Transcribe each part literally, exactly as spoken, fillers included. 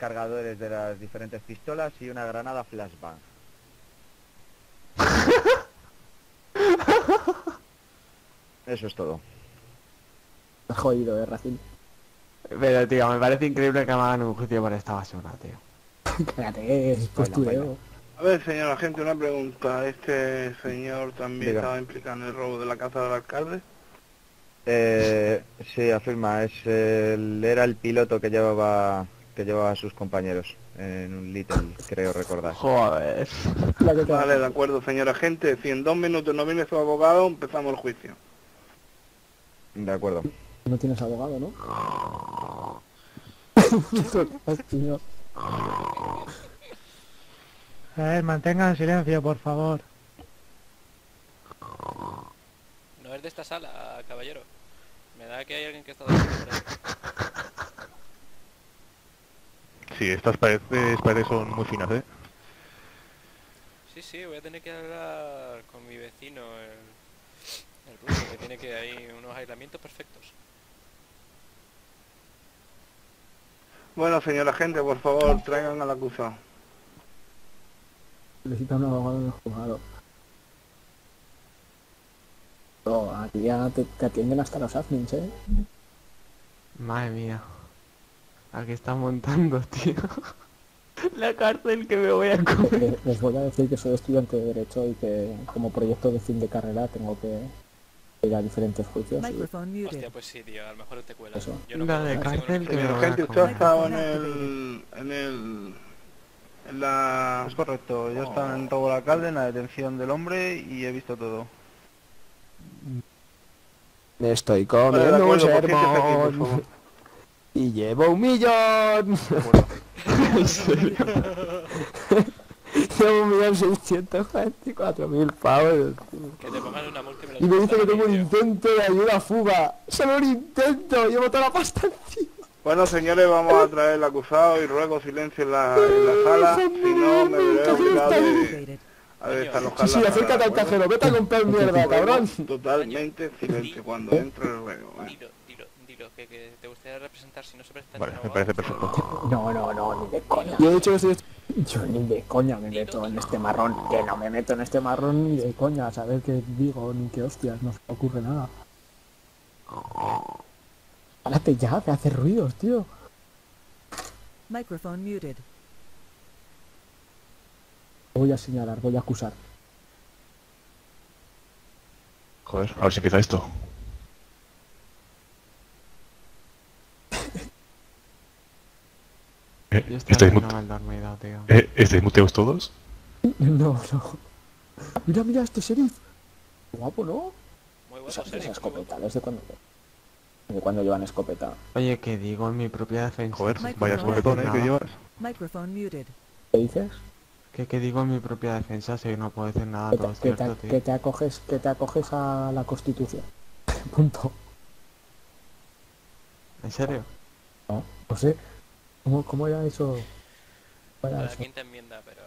cargadores de las diferentes pistolas y una granada flashbang. Eso es todo. Jodido, eh, Racing. Pero, tío, me parece increíble que me hagan un juicio por esta basura, tío. Cállate, es postureo. A ver, señor agente, una pregunta. ¿Este señor también Diga. estaba implicado en el robo de la casa del alcalde? Eh, sí, afirma. Es el, era el piloto que llevaba que llevaba a sus compañeros en un Little, creo recordar. Joder. Vale, de acuerdo, señor agente. Si en dos minutos no viene su abogado, empezamos el juicio. De acuerdo. No tienes abogado, ¿no? A ver, mantengan silencio, por favor. No es de esta sala, caballero. Me da que hay alguien que está... Sí, estas paredes, paredes son muy finas, ¿eh? Sí, sí, voy a tener que hablar con mi vecino, el, el ruso, que tiene que hay unos aislamientos perfectos. Bueno, señora gente, por favor, traigan al acusado. Necesita un abogado en el juzgado. No, aquí ya te, te atienden hasta los admins, ¿eh? Madre mía. ¿A qué están montando, tío? La cárcel que me voy a comer. Les voy a decir que soy estudiante de Derecho y que como proyecto de fin de carrera tengo que ir a diferentes juicios. Y... Hostia, pues sí, tío, a lo mejor te cuelas. Eso. Yo no la de cárcel que me voy a comer. Usted ha estado en el... en el... en la... Es correcto, yo oh. estaba en robo al alcalde, en la detención del hombre y he visto todo. Me estoy comiendo un sermón y llevo un millón. ¿En serio? Llevo un millón seiscientos cuarenta y cuatro mil pavos. Que te pongan una multa y me lo... Y me dice que tengo un intento de ayuda a fuga. Solo un intento, llevo toda la pasta encima. Bueno, señores, vamos a traer el acusado y ruego silencio en la, en la sala, si no me veré obligado de, a desalojar. Sí, sí, acércate al cajero, vete a comprar mierda, cabrón. Totalmente silencio cuando entro el ruego. Dilo, dilo, dilo, que, que te gustaría representar si no se presenta. Vale, me parece perfecto. No, no, no, ni de coña. Yo he dicho que soy... Yo ni de coña me meto en este marrón, que no me meto en este marrón ni de coña, a saber qué digo, ni qué hostias, no se me ocurre nada. Párate ya, que hace ruidos, tío. Microphone muted. Voy a señalar, voy a acusar. Joder, a ver si empieza esto. eh, ¿Estáis, mute... dormido, tío. Eh, ¿Estáis muteados todos? No, no. Mira, mira, este sheriff. Guapo, ¿no? Muy bueno, sheriff. Esas escopetas, ¿de cuándo? De cuando llevan escopeta. Oye, ¿qué digo en mi propia defensa? Joder, vaya escopetón, ¿eh? ¿Qué llevas? ¿Qué dices? Que qué digo en mi propia defensa, si no puedo decir nada, que te, todo es que cierto, te, tío. Que te acoges, que te acoges a la Constitución. Punto. ¿En serio? No, no sé. ¿Cómo, cómo era eso? ¿Cómo era la eso? Quinta enmienda, pero...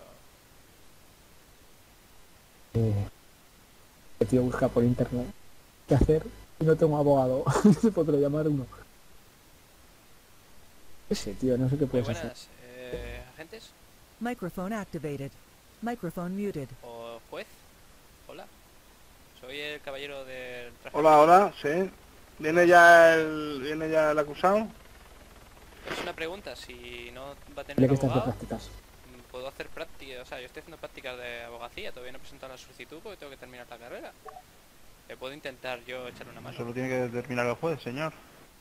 Eh, el tío busca por internet qué hacer. No tengo abogado, se podrá llamar uno. Ese tío, no sé qué puedes hacer. Eh, ¿Agentes? Microphone activated. Microphone muted. ¿O juez? Hola. Soy el caballero del traje. Hola, hola, sí. ¿Viene ya el, viene ya el acusado? Es una pregunta, si no va a tener abogado, puedo hacer práctica, o sea, yo estoy haciendo prácticas de abogacía, todavía no he presentado la solicitud porque tengo que terminar la carrera. Le puedo intentar yo echarle una mano. Eso lo tiene que determinar el juez, señor.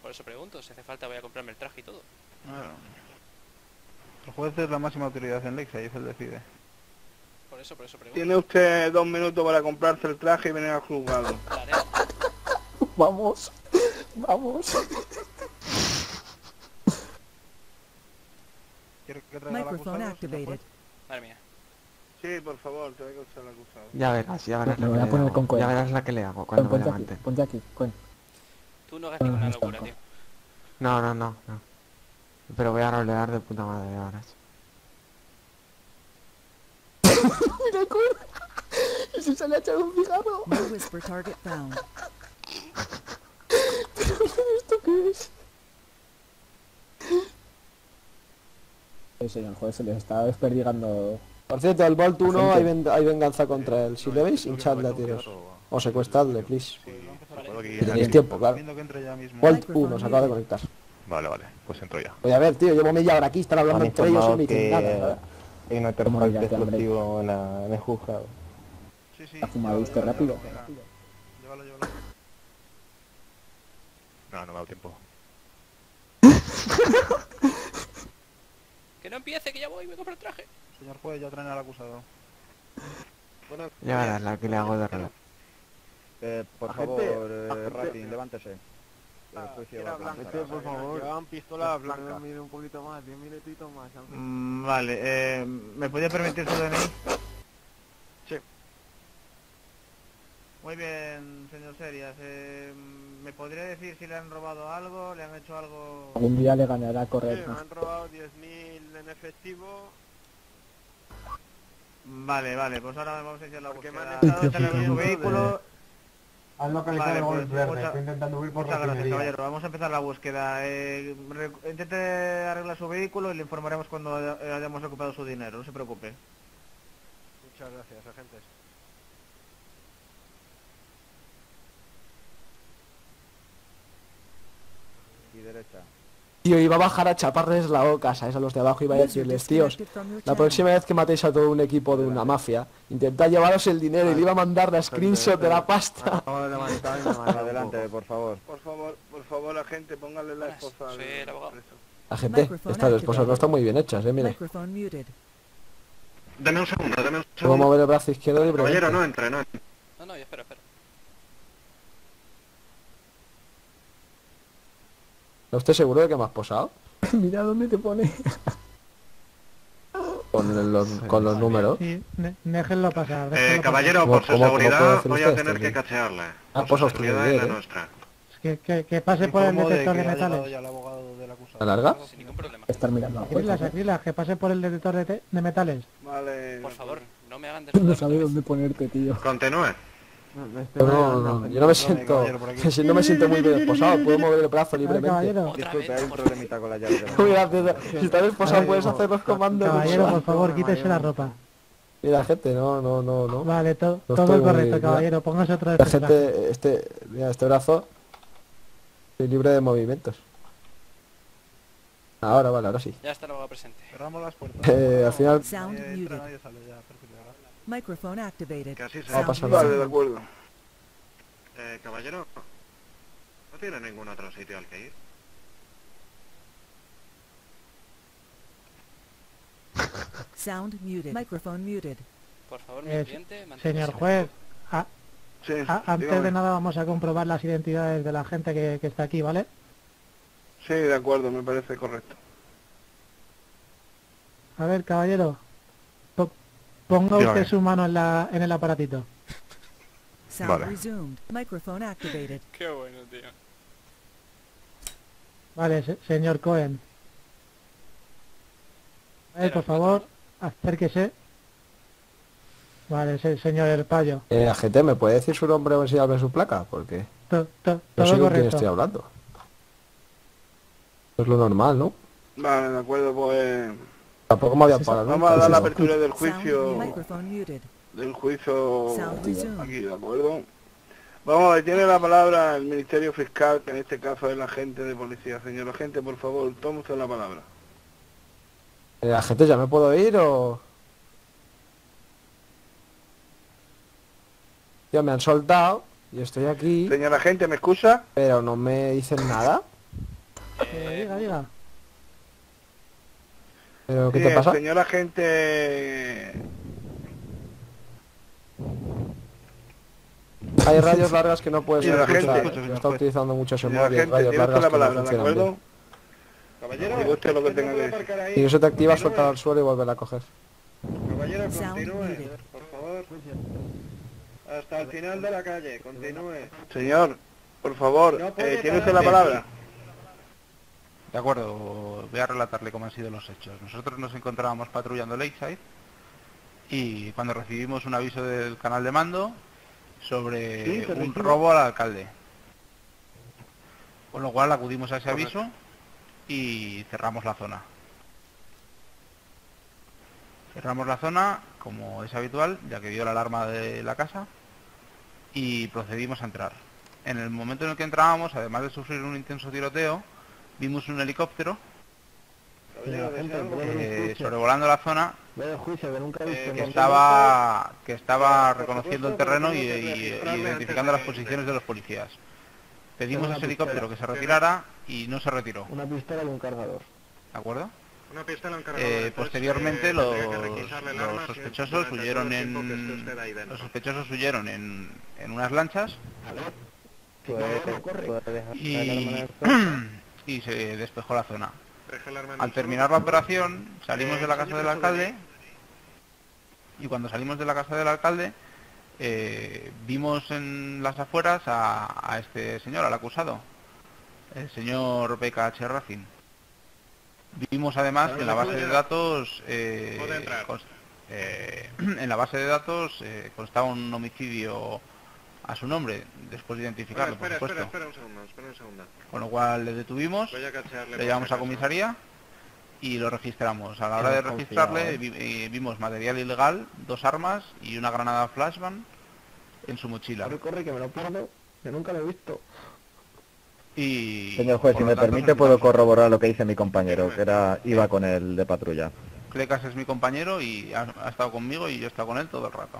Por eso pregunto, si hace falta voy a comprarme el traje y todo. Claro. El juez es la máxima autoridad en Lexa y es el decide. Por eso, por eso pregunto. Tiene usted dos minutos para comprarse el traje y venir al juzgado. Vamos, vamos. ¿Quieres que traiga el acusado? Madre mía. Sí, por favor, te voy a acusar al acusado. Ya verás, ya verás, no, la, que voy a ya verás la que le hago cuando Pon, me ponte levante. Aquí, ponte aquí, con. Tú no hagas no, ninguna no, locura, tío. No, no, no, no. Pero voy a rolear de puta madre, ya verás. Mira, con... Y si se le ha echado un cigarro. No whisper target found. ¿Pero esto qué es? Sí, señor, joder, se les está desperdigando. Por cierto, el Bolt uno hay, ven hay venganza contra él. Si no, le veis, hinchadle a tiros. O secuestradle, please. Sí, si sí, tenéis tiempo, claro. Bolt uno, se acaba de conectar. Vale, vale, pues entro ya. Voy a ver, tío, llevo media hora aquí, están hablando entre ellos y me dicen nada. Hay un termal destructivo en el juzgado. Sí, sí. ¿Ha fumado usted rápido? Llévalo, llévalo. No, no me ha dado tiempo. Que no empiece, que ya voy, me compro el traje. Señor juez, ya traen al acusado. Bueno, ya verás la que le hago de reloj. Eh, por agente, favor, eh, Ratin, levántese. Ah, era blanca, este, por favor. Llevaban pistola blanca. Mire un poquito más, diez minutitos más. Mm, vale, eh, ¿me podía permitir su D N I? Sí. Muy bien, señor Serias. Eh, ¿me podría decir si le han robado algo? ¿Le han hecho algo? Algún día le ganará correr. Sí, me han robado diez mil en efectivo. Vale, vale, pues ahora me vamos a iniciar la búsqueda. Porque me han estado en su vehículo. Han localizado el Golf Verde, estoy intentando huir por la refinería. Muchas gracias, caballero. Vamos a empezar la búsqueda. Eh, intente arreglar su vehículo y le informaremos cuando haya, hayamos recuperado su dinero. No se preocupe. Muchas gracias, agentes. Y derecha. Tío, iba a bajar a chaparles la boca, ¿sabes? A los de abajo iba a decirles, tíos, la próxima vez que matéis a todo un equipo de una mafia, intentad llevaros el dinero y le iba a mandar la screenshot de la pasta. Adelante, por favor. Por favor, por favor, la gente, póngale la esposa. La gente, estas esposas no están muy bien hechas, eh, mira. Dame un segundo, dame un segundo. Voy a mover el brazo izquierdo y... Caballero, no entre, no entre. No, no, yo espero, espero. ¿No estoy seguro de que me has posado? Mira dónde te pone. Con los, con los números. Sí, déjenlo pasar. Déjenlo eh, caballero, pasar. por su seguridad voy a tener que aquí? cachearle. Ah, pues os seguridad es la nuestra. Que, que, que pase por el detector de, de metales. ¿La larga? Sin ningún problema. Estar mirando a Acrilas, Acrilas, que pase por el detector de, te de metales. Vale. Por favor, no me hagan despertar. No sabes dónde ponerte, tío. Continúe. No, no, no, no, yo no me siento, si no me siento muy bien esposado, puedo mover el brazo libremente. Disculpe, hay un problemita con la llave. Mira, si estás esposado puedes hacer los comandos. Caballero, por favor, quítese la ropa. Mira, gente, no, no, no, no. Vale, todo correcto, caballero, póngase otra vez. La gente, este, mira, este brazo, estoy libre de movimientos. Ahora, vale, ahora sí. Ya está la boca presente. Cerramos las puertas. Eh, al final... Microphone activated. Casi se ha pasado. Vale, de acuerdo. Eh, caballero, ¿no tiene ningún otro sitio al que ir? Sound muted. Microphone muted. Por favor, mi cliente, señor juez, a, sí, a, antes dígame. de nada vamos a comprobar las identidades de la gente que, que está aquí, ¿vale? Sí, de acuerdo, me parece correcto. A ver, caballero. Ponga usted su mano en, la, en el aparatito. Vale. Qué bueno, tío. Vale, se, señor Cohen. Vale, por favor, acérquese. Vale, se, señor El Payo. Eh, agente, ¿me puede decir su nombre o si abre su placa? Porque to, to, no sé con quién estoy hablando. Es lo normal, ¿no? Vale, de acuerdo, pues... Tampoco me había parado. Vamos a dar la apertura del juicio. Del juicio aquí, ¿de acuerdo? Vamos a ver, tiene la palabra el Ministerio Fiscal, que en este caso es el agente de policía. Señor agente, por favor, tome usted la palabra. ¿El agente ya me puedo ir o...? Ya me han soltado y estoy aquí. Señor agente, ¿me excusa? Pero no me dicen nada. Eh, diga, diga. ¿Pero qué sí, te pasa? Señor agente... Hay rayos largas que no puedes escuchar. Gente, está utilizando mucho ese móvil. Rayos largas la palabra, que no funcionan bien. Caballero, digo usted lo que tenga que decir. Si eso te activa, suéltalo al suelo y volverla a coger. Caballero, continúe, por favor. Hasta el final de la calle, continúe. Señor, por favor, no eh, tiene usted la palabra. De acuerdo, voy a relatarle cómo han sido los hechos. Nosotros nos encontrábamos patrullando Lakeside y cuando recibimos un aviso del canal de mando sobre un robo al alcalde. Con lo cual acudimos a ese aviso y cerramos la zona. Cerramos la zona, como es habitual, ya que dio la alarma de la casa, y procedimos a entrar. En el momento en el que entrábamos, además de sufrir un intenso tiroteo, vimos un helicóptero eh, sobrevolando la zona, eh, que estaba que estaba reconociendo el terreno y, y, y identificando las posiciones de los policías. Pedimos a ese helicóptero que se retirara y no se retiró. Una pistola y un cargador. ¿De acuerdo? Una pistola, un cargador. Eh, posteriormente eh, los, los sospechosos huyeron en los sospechosos huyeron en, en unas lanchas y, y se despejó la zona. Al terminar la operación salimos de la casa del alcalde y cuando salimos de la casa del alcalde eh, vimos en las afueras a, a este señor, al acusado, el señor B K H Racing. Vimos además que en la base de datos eh, const, eh, en la base de datos eh, constaba un homicidio a su nombre, después de identificarlo, bueno, espera, por supuesto. Espera, espera un segundo, espera un segundo. Con lo cual le detuvimos, le llevamos a comisaría y lo registramos. A la hora de registrarle vi, vimos material ilegal, dos armas y una granada flashbang en su mochila. Corre, corre, que me lo pierdo, que nunca lo he visto. Y, señor juez, si me permite, puedo corroborar lo que dice mi compañero, que era iba con él de patrulla. Clecas es mi compañero y ha, ha estado conmigo y yo he estado con él todo el rato.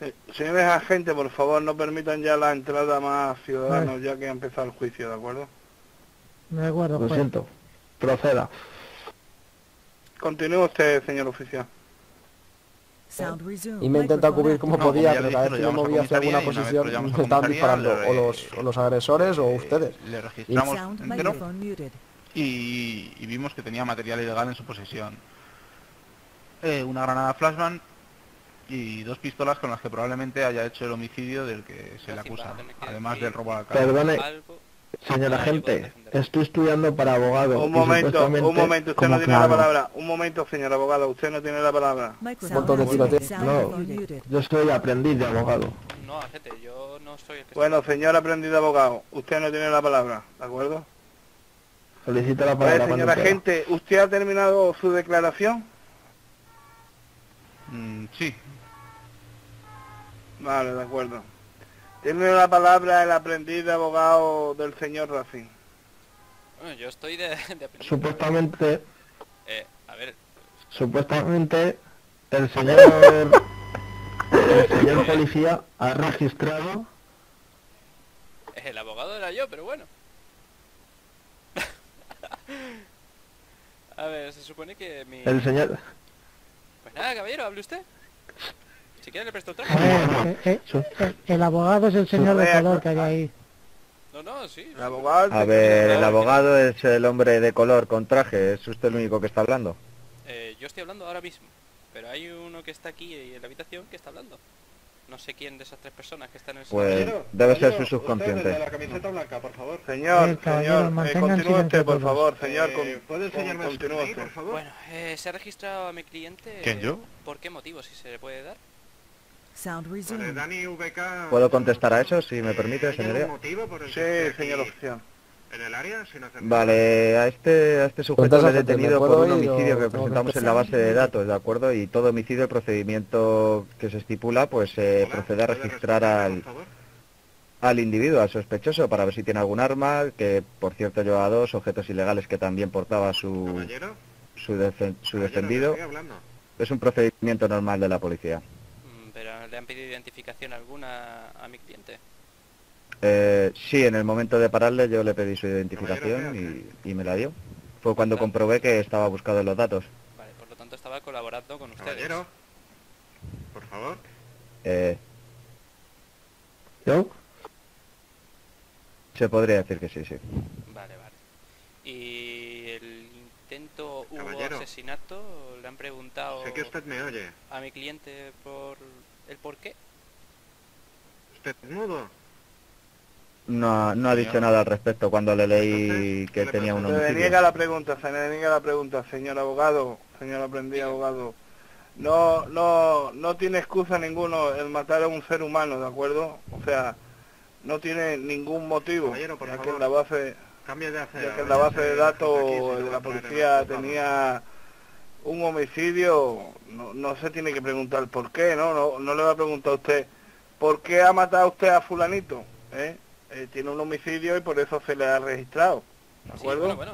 Sí. Señores agentes, por favor, no permitan ya la entrada más ciudadanos, ya que ha empezado el juicio, ¿de acuerdo? De acuerdo, juez. Lo siento. Proceda. Continúe usted, señor oficial. Y me he intentado cubrir como no, podía, como pero a veces yo movía hacia alguna posición, me estaban disparando le, o, los, o los agresores eh, o ustedes. Le registramos y, entero y, y vimos que tenía material ilegal en su posesión. Eh, una granada flashbang y dos pistolas con las que probablemente haya hecho el homicidio del que se le acusa, además del robo al alcalde. Perdone, señor agente, estoy estudiando para abogado. Un momento, un momento, usted no tiene la palabra. Un momento, señor abogado, usted no tiene la palabra. No, yo soy aprendiz de abogado. No, agente, yo no soy... Bueno, señor aprendiz de abogado, usted no tiene la palabra, ¿de acuerdo? Solicito la palabra. A ver, señor agente, ¿usted ha terminado su declaración? Mm, sí. Vale, de acuerdo. Tiene la palabra el aprendiz de abogado del señor Racín. Bueno, yo estoy de, de aprendiz. Supuestamente... Eh, a ver... Supuestamente el señor... el señor policía ha registrado... El abogado era yo, pero bueno. A ver, se supone que mi... El señor... Pues nada, caballero, hable usted. Si quiere le presto traje. Eh, eh, eh, el abogado es el señor de color que hay ahí. No, no, sí. El abogado a ver, el abogado es el hombre de color con traje. ¿Es usted el único que está hablando? Eh, yo estoy hablando ahora mismo. Pero hay uno que está aquí en la habitación que está hablando. No sé quién de esas tres personas que están en el... Pues debe ser su subconsciente. De la camiseta blanca, por favor. Señor, eh, señor, eh, continúe usted, por favor, señor. Eh, ¿Puede enseñarme su cliente, por favor? Bueno, eh, se ha registrado a mi cliente... ¿Quién, yo? ¿Por qué motivo, si se le puede dar? ¿Puedo contestar a eso, si me permite, señoría? Sí, señor oficial. En el área, si no se... Vale, a este, a este sujeto le he detenido por un homicidio que presentamos en la base de datos, ¿de acuerdo? Y todo homicidio, el procedimiento que se estipula, pues eh, procede a registrar al, al individuo, al sospechoso, para ver si tiene algún arma, que por cierto llevaba dos objetos ilegales que también portaba su, su, defen, su defendido. Es un procedimiento normal de la policía. ¿Pero le han pedido identificación alguna a mi cliente? Eh, sí, en el momento de pararle yo le pedí su identificación y, y me la dio. Fue cuando comprobé que estaba buscado en los datos. Vale, por lo tanto estaba colaborando con ustedes. Caballero, por favor. Eh... ¿Yo? Se podría decir que sí, sí. Vale, vale. ¿Y el intento hubo Caballero. asesinato? ¿Le han preguntado sé que usted me oye. a mi cliente por el por qué? ¿Usted es mudo? No, no ha dicho señor. nada al respecto cuando le leí que tenía un homicidio. Se me niega la pregunta, se me niega la pregunta, señor abogado, señor aprendiz abogado. No, no, no tiene excusa ninguno el matar a un ser humano, ¿de acuerdo? O sea, no tiene ningún motivo, Caballero, por ya favor, que en la base, de acera, ya que en la base de datos de la policía tenía un homicidio no, no se tiene que preguntar por qué, ¿no? No, no le va a preguntar a usted por qué ha matado usted a fulanito, ¿eh? Eh, tiene un homicidio y por eso se le ha registrado, ¿de acuerdo? Sí, bueno, bueno,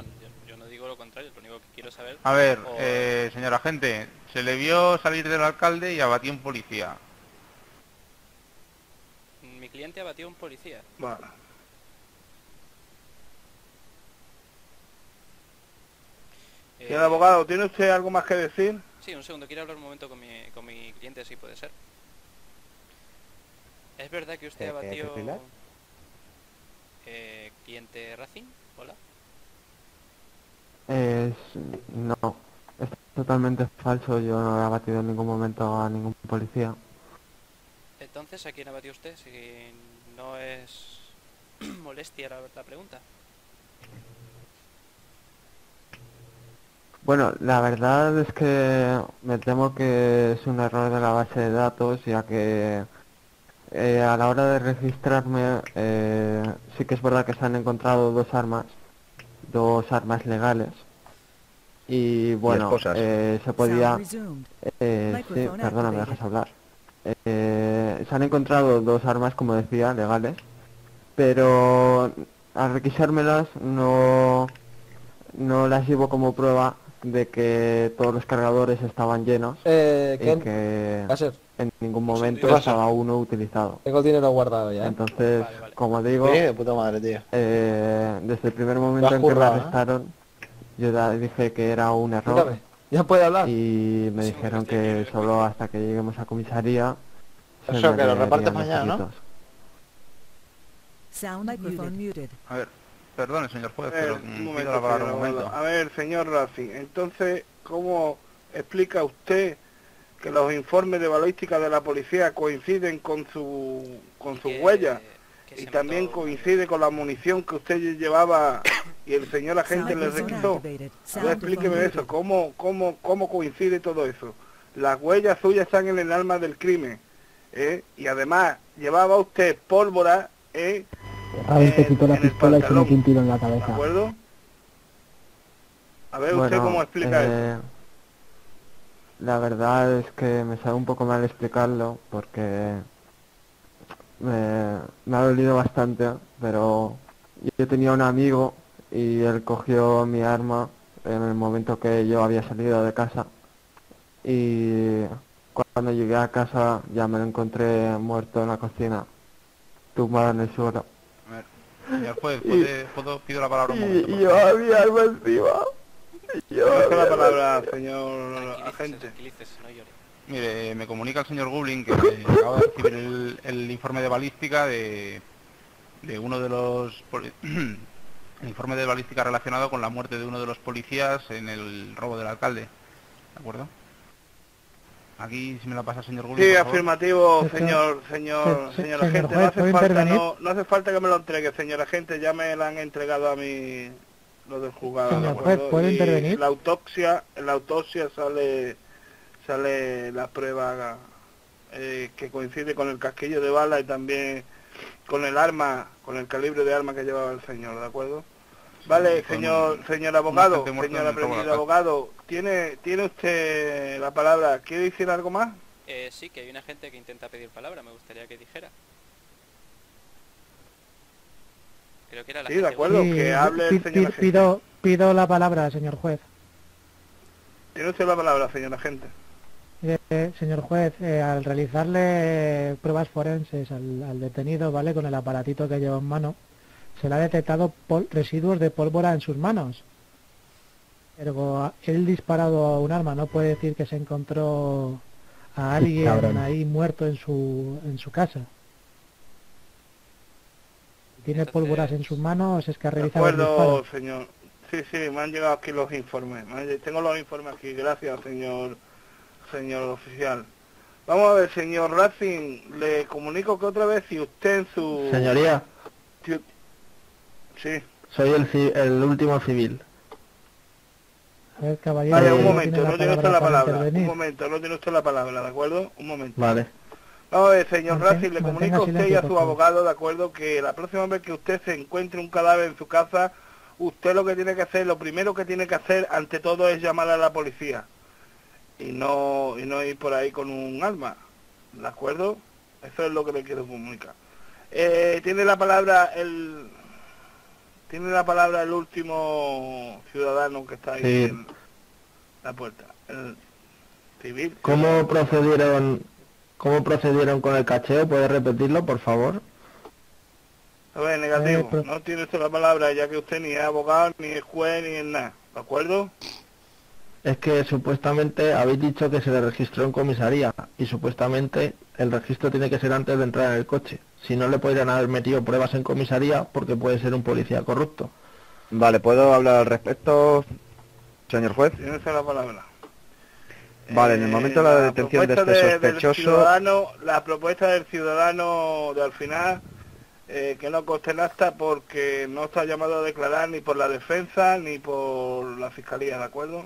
yo no digo lo contrario, lo único que quiero saber... A ver, o... eh, señor agente, se le vio salir del alcalde y abatió un policía. Mi cliente abatió un policía. Vale. Señor abogado, ¿tiene usted algo más que decir? Sí, un segundo, quiero hablar un momento con mi, con mi cliente, si puede ser. ¿Es verdad que usted abatió... Eh, cliente Racing? Hola. Eh, no, es totalmente falso, yo no he abatido en ningún momento a ningún policía. Entonces, ¿a quién abatió usted? Si no es molestia la, la pregunta. Bueno, la verdad es que me temo que es un error de la base de datos, ya que eh, a la hora de registrarme eh, sí que es verdad que se han encontrado dos armas, dos armas legales, y bueno, eh, se podía... Eh, sí, perdona, ¿me dejas hablar? Eh, se han encontrado dos armas, como decía, legales, pero al requisármelas no, no las llevo como prueba de que todos los cargadores estaban llenos eh, y que ¿Hacer? en ningún momento estaba uno utilizado. Tengo el dinero guardado ya. ¿eh? Entonces, vale, vale. como digo, eh, puta madre, tío. Eh, desde el primer momento en currado, que me arrestaron, ¿eh? yo ya dije que era un error. Mírame, ya puede hablar. Y me sí, dijeron que solo hasta que lleguemos a comisaría. O sea, que lo repartes mañana, ¿no? Sound microphone muted. A ver. Perdone, señor juez, pero... Un momento, la palabra, señor, un momento. A ver, señor Racing, entonces, ¿cómo explica usted que los informes de balística de la policía coinciden con su, con su huella y también mató... coincide con la munición que usted llevaba y el señor agente le requisó? Ahora explíqueme eso, ¿cómo, cómo, cómo coincide todo eso? Las huellas suyas están en el arma del crimen, ¿eh? Y además, llevaba usted pólvora, ¿eh? A ver, te quitó la pistola y se metió un tiro en la cabeza. ¿De acuerdo? A ver, bueno, ¿usted cómo explica eh, eso? La verdad es que me sabe un poco mal explicarlo porque me, me ha dolido bastante, pero yo tenía un amigo y él cogió mi arma en el momento que yo había salido de casa y cuando llegué a casa ya me lo encontré muerto en la cocina, tumbado en el suelo. Señor juez, ¿puedo, puedo, pido la palabra un momento? Y yo había algo encima. Yo la palabra, señor agente. Mire, me comunica el señor Gublin que acaba de recibir el, el informe de balística de, de uno de los... el informe de balística relacionado con la muerte de uno de los policías en el robo del alcalde. ¿De acuerdo? Aquí si me la pasa, señor Gublin. Sí, afirmativo, señor, señor, sí, señor agente. No hace falta, no, no hace falta que me lo entregue, señor agente. Ya me la han entregado a mí los del juzgado. Señor juez, ¿puede intervenir? La autopsia, la autopsia sale, sale la prueba eh, que coincide con el casquillo de bala y también con el arma, con el calibre de arma que llevaba el señor, ¿de acuerdo? Vale, señor, señor abogado, señor aprendido abogado, ¿tiene, ¿tiene usted la palabra? ¿Quiere decir algo más? Eh, sí, que hay una gente que intenta pedir palabra, me gustaría que dijera. Creo que era la sí, gente de acuerdo, buena. que hable el señor pido, pido la palabra, señor juez. ¿Tiene usted la palabra, señor agente? Eh, señor juez, eh, al realizarle pruebas forenses al, al detenido, ¿vale?, con el aparatito que lleva en mano, se le ha detectado residuos de pólvora en sus manos. Pero él disparado a un arma, no puede decir que se encontró a alguien Cabrón. ahí muerto en su, en su casa. Tiene Entonces, pólvoras en sus manos, es que ha realizado el disparo. De acuerdo, señor. Sí, sí, me han llegado aquí los informes. Tengo los informes aquí, gracias, señor, señor oficial. Vamos a ver, señor Racing, le comunico que otra vez si usted en su... Señoría. Si, Sí. Soy el, el último civil. A ver, caballero. Vale, un momento, no tiene usted la palabra. Un momento, no tiene usted la palabra, ¿de acuerdo? Un momento. Vale. Vamos a ver, señor Racing, le comunico a usted y a su abogado, ¿de acuerdo?, que la próxima vez que usted se encuentre un cadáver en su casa, usted lo que tiene que hacer, lo primero que tiene que hacer, ante todo, es llamar a la policía. y no y no ir por ahí con un arma, ¿de acuerdo? Eso es lo que le quiero comunicar. Eh, tiene la palabra el tiene la palabra el último ciudadano que está ahí, sí, en la puerta, el civil. ¿Cómo procedieron cómo procedieron con el cacheo? ¿Puedes repetirlo, por favor? A ver, negativo, eh, no tiene usted la palabra, ya que usted ni es abogado, ni es juez, ni es nada, ¿de acuerdo? Es que supuestamente habéis dicho que se le registró en comisaría, y supuestamente el registro tiene que ser antes de entrar en el coche. Si no, le podrían haber metido pruebas en comisaría, porque puede ser un policía corrupto. Vale, ¿puedo hablar al respecto, señor juez? Tiene usted la palabra. Vale, en el momento eh, de la detención de este sospechoso... De, la propuesta del ciudadano de al final... Eh, que no conste el acta porque no está llamado a declarar ni por la defensa ni por la fiscalía, ¿de acuerdo?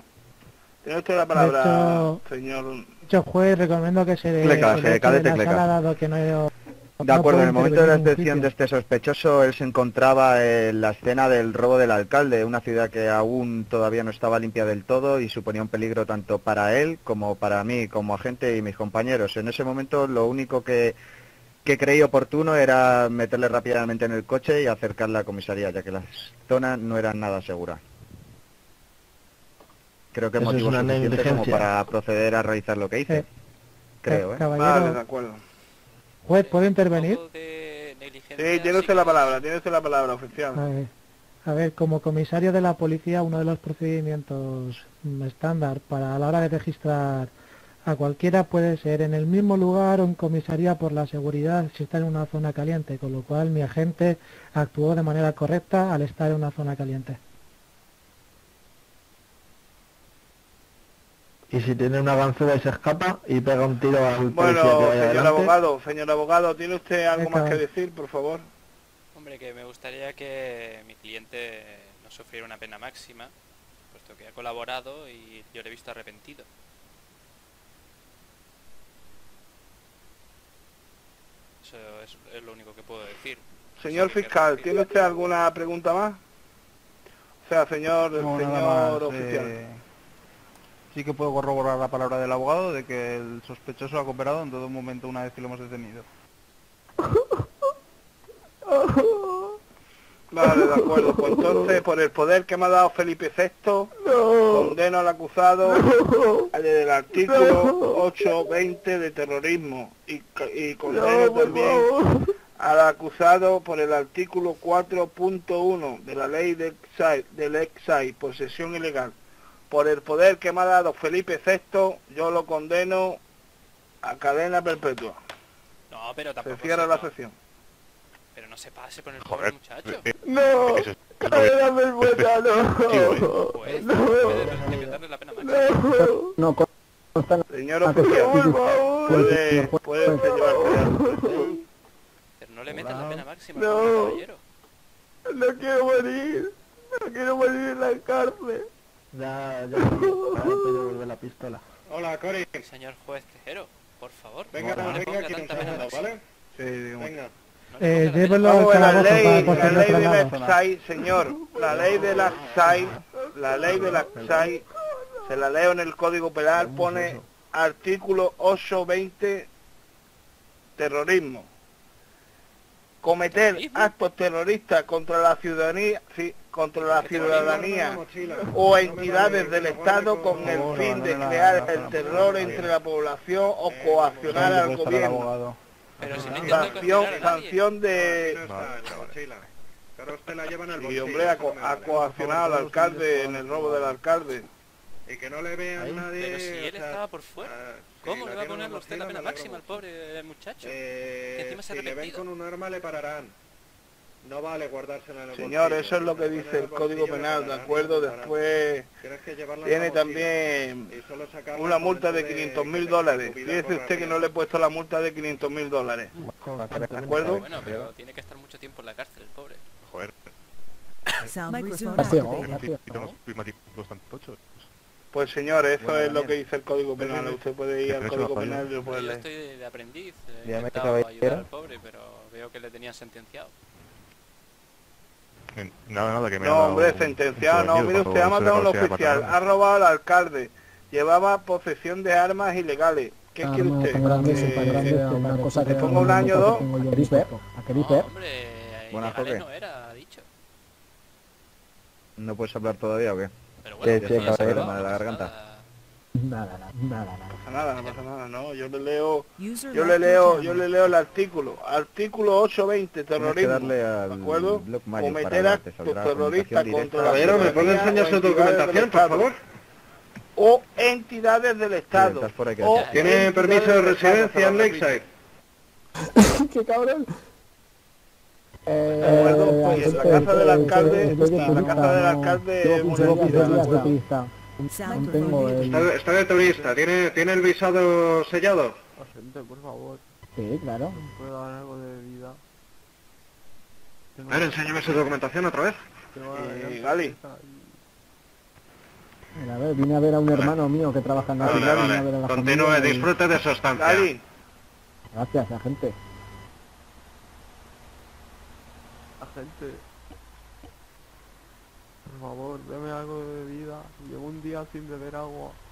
Tiene usted la palabra, hecho, señor... Yo juez, recomiendo que se... Cleca, de, se cadete, de, dado que no, no de acuerdo, en el momento de la detención de este sospechoso, él se encontraba en la escena del robo del alcalde, una ciudad que aún todavía no estaba limpia del todo y suponía un peligro tanto para él como para mí, como agente y mis compañeros. En ese momento lo único que... que creí oportuno era meterle rápidamente en el coche y acercar la comisaría, ya que las zonas no eran nada seguras. Creo que motivo suficiente como para proceder a realizar lo que hice. Eh, Creo, ¿eh? Caballero, vale, de acuerdo. ¿Juez, puede intervenir? Sí, tiene usted la palabra, tiene usted la palabra, oficial. A ver, a ver, como comisario de la policía, uno de los procedimientos estándar para a la hora de registrar a cualquiera puede ser en el mismo lugar o en comisaría por la seguridad si está en una zona caliente, con lo cual mi agente actuó de manera correcta al estar en una zona caliente. Y si tiene una ganzúa y se escapa y pega un tiro al policía que vaya adelante. Señor abogado, señor abogado, ¿tiene usted algo más que decir, por favor? Hombre, que me gustaría que mi cliente no sufriera una pena máxima, puesto que ha colaborado y yo le he visto arrepentido. Eso es, es lo único que puedo decir. Señor fiscal, ¿tiene usted alguna pregunta más? O sea, señor, no, señor oficial. Eh, sí que puedo corroborar la palabra del abogado de que el sospechoso ha cooperado en todo momento una vez que lo hemos detenido. Vale, de acuerdo. Pues entonces, por el poder que me ha dado Felipe sexto, no, condeno al acusado desde el artículo ocho veinte de terrorismo y, y condeno no, también al acusado por el artículo cuatro punto uno de la ley del X A I, del X A I, posesión ilegal. Por el poder que me ha dado Felipe sexto, yo lo condeno a cadena perpetua. No, pero tampoco se cierra la sesión. Pero no se pase con el joder, pobre muchacho. No, cadena perpetua, no. Pues, no, no, no, no, no. Señor oficial, por favor, puede, puede llevarse. Pero no le metan la pena máxima, no, caballero. No quiero morir, no quiero morir en la cárcel. Ya, ya, ya, devolver la pistola. Hola, Cory. Señor juez Tejero, por favor. Venga, venga, aquí nos vemos, ¿vale? Sí, venga. Eh, Vamos, la, la ley, la ley de la X A I, señor, la ley de la X A I, la ley de la X A I, se la leo en el Código Penal, pone artículo ocho veinte, terrorismo. Cometer actos terroristas contra la ciudadanía, sí, contra la ciudadanía o entidades del Estado con el fin de crear el terror entre la población o coaccionar al gobierno. Pero si no sanción, sanción de... No, no, y hombre, ha, co ha coaccionado al alcalde en el robo del alcalde. Y que no le vean nadie... Pero si él estaba por fuera, ¿cómo le va a poner usted la pena máxima al pobre muchacho? Si le ven con un arma le pararán. No vale guardársela en el bolsillo. Señor, eso es lo que dice el Código Penal, ¿de acuerdo? Después tiene también una multa de quinientos mil dólares. Fíjese usted que no le he puesto la multa de quinientos mil dólares. ¿De acuerdo? Bueno, pero tiene que estar mucho tiempo en la cárcel, el pobre. Joder. Pues señor, eso es lo que dice el Código Penal. Usted puede ir al Código Penal y lo puede leer. Yo estoy de aprendiz, he intentado ayudar al pobre, pero veo que le tenían sentenciado. Nada, nada, que me no, hombre, sentenciado, no, mire usted, ha matado a un oficial, ha robado al alcalde, llevaba posesión de armas ilegales. ¿Qué ah, quiere no, usted? Grande, eh, eh, una cosa que le pongo un año o dos. Hombre, no era, ha dicho. ¿No puedes hablar todavía o qué? Pero bueno, ¿Qué, qué, no caballero, no, de la garganta? Nada, nada, nada, nada. No pasa nada, no pasa nada, no. Yo le leo, yo le leo, yo le leo el artículo. Artículo ocho veinte, terrorismo. ¿De acuerdo? Cometer actos terroristas contra la vida. ¿Me puede enseñar su documentación, por favor? O entidades del Estado. Sí, o ¿tiene permiso de residencia en Lakeside? ¡Qué cabrón! Eh, de acuerdo, pues, eh, la casa del alcalde, la casa del alcalde municipal. Está de turista, ¿tiene, tiene el visado sellado? Agente, por favor. Sí, claro. ¿Me puede dar algo de vida? A ver, enséñame su documentación otra vez. Eh, Gali. A ver, vine a ver a un hermano mío que trabaja en la ciudad. Vale, vale, vale. Continúe, disfrute de su estancia. Gali. Gracias, agente. Gente, por favor, deme algo de bebida. Llevo un día sin beber agua.